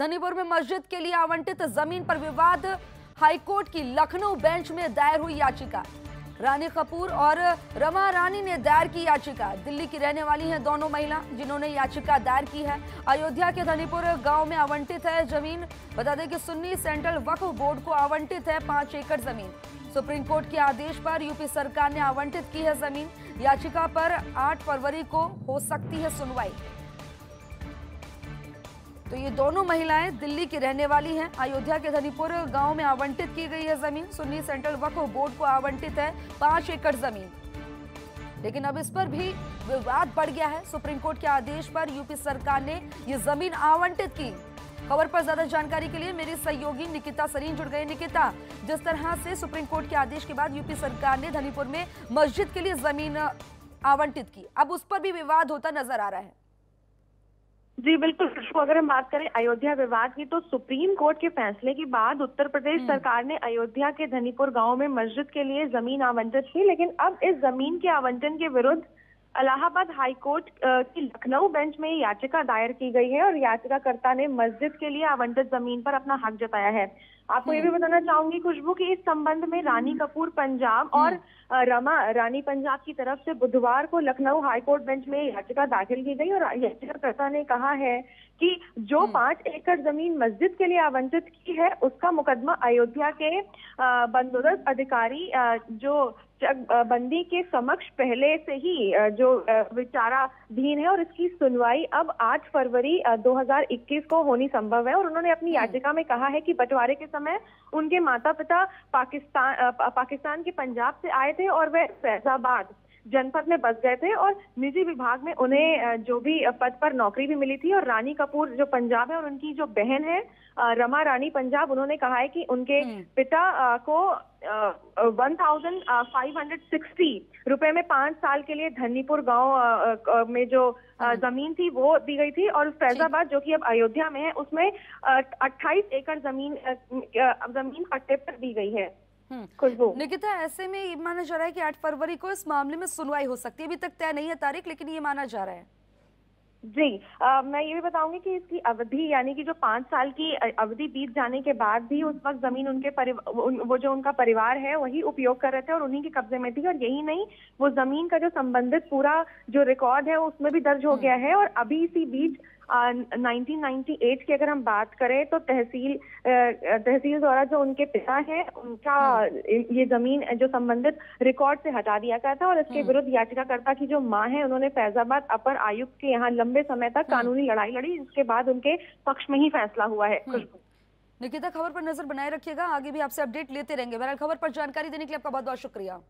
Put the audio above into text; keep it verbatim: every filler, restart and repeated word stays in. धन्नीपुर में मस्जिद के लिए आवंटित जमीन पर विवाद, हाइकोर्ट की लखनऊ बेंच में दायर हुई याचिका। रानी कपूर और रमा रानी ने दायर की याचिका। दिल्ली की रहने वाली हैं दोनों महिला जिन्होंने याचिका दायर की है। अयोध्या के धन्नीपुर गांव में आवंटित है जमीन। बता दें कि सुन्नी सेंट्रल वक्फ बोर्ड को आवंटित है पांच एकड़ जमीन। सुप्रीम कोर्ट के आदेश पर यूपी सरकार ने आवंटित की है जमीन। याचिका पर आठ फरवरी को हो सकती है सुनवाई। तो ये दोनों महिलाएं दिल्ली की रहने वाली हैं। अयोध्या के धन्नीपुर गांव में आवंटित की गई है जमीन। सुन्नी सेंट्रल वक्फ बोर्ड को आवंटित है पांच एकड़ जमीन। लेकिन अब इस पर भी विवाद बढ़ गया है। सुप्रीम कोर्ट के आदेश पर यूपी सरकार ने ये जमीन आवंटित की। खबर पर ज्यादा जानकारी के लिए मेरी सहयोगी निकिता सरीन जुड़ गए। निकिता, जिस तरह से सुप्रीम कोर्ट के आदेश के बाद यूपी सरकार ने धन्नीपुर में मस्जिद के लिए जमीन आवंटित की, अब उस पर भी विवाद होता नजर आ रहा है। जी बिल्कुल, अगर हम बात करें अयोध्या विवाद की, तो सुप्रीम कोर्ट के फैसले के बाद उत्तर प्रदेश सरकार ने अयोध्या के धन्नीपुर गांव में मस्जिद के लिए जमीन आवंटित की। लेकिन अब इस जमीन के आवंटन के विरुद्ध इलाहाबाद हाईकोर्ट की लखनऊ बेंच में याचिका दायर की गई है और याचिकाकर्ता ने मस्जिद के लिए आवंटित जमीन पर अपना हक जताया है। आपको ये भी बताना चाहूंगी खुशबू कि इस संबंध में रानी कपूर पंजाब और रमा रानी पंजाब की तरफ से बुधवार को लखनऊ हाईकोर्ट बेंच में याचिका दाखिल की गई और याचिकाकर्ता ने कहा है कि जो पांच एकड़ जमीन मस्जिद के लिए आवंटित की है उसका मुकदमा अयोध्या के बंदोबस्त अधिकारी जो बंदी के समक्ष पहले से ही जो विचाराधीन है और इसकी सुनवाई अब आठ फरवरी दो हज़ार इक्कीस को होनी संभव है। और उन्होंने अपनी याचिका में कहा है कि बंटवारे के समय उनके माता पिता पाकिस्तान पाकिस्तान के पंजाब से आए थे और वे फैजाबाद जनपद में बस गए थे और निजी विभाग में उन्हें जो भी पद पर नौकरी भी मिली थी। और रानी कपूर जो पंजाब है और उनकी जो बहन है रमा रानी पंजाब, उन्होंने कहा है कि उनके पिता को one thousand five hundred sixty रुपए में पांच साल के लिए धन्नीपुर गांव में जो जमीन थी वो दी गई थी और फैजाबाद जो कि अब अयोध्या में है उसमें अट्ठाईस एकड़ जमीन जमीन पट्टे पर दी गई है। निकिता, ऐसे में ये माना जा रहा है कि आठ फरवरी को इस मामले में सुनवाई हो सकती है। अभी तक तय नहीं है तारीख, लेकिन ये माना जा रहा है। जी आ, मैं ये भी बताऊंगी कि इसकी अवधि यानी कि जो पांच साल की अवधि बीत जाने के बाद भी उस वक्त जमीन उनके परिवार वो जो उनका परिवार है वही उपयोग कर रहे थे और उन्हीं के कब्जे में थी। और यही नहीं, वो जमीन का जो संबंधित पूरा जो रिकॉर्ड है उसमें भी दर्ज हो गया है। और अभी इसी बीच नाइनटीन नाइंटी एट की अगर हम बात करें तो तहसील तहसील द्वारा जो उनके पिता हैं उनका ये जमीन जो संबंधित रिकॉर्ड से हटा दिया गया था। और इसके विरुद्ध याचिकाकर्ता की जो मां है उन्होंने फैजाबाद अपर आयुक्त के यहाँ लंबे समय तक कानूनी लड़ाई लड़ी, जिसके बाद उनके पक्ष में ही फैसला हुआ है। निकिता, खबर पर नजर बनाए रखिएगा, आगे भी आपसे अपडेट लेते रहेंगे। बहरहाल, खबर पर जानकारी देने के लिए आपका बहुत बहुत शुक्रिया।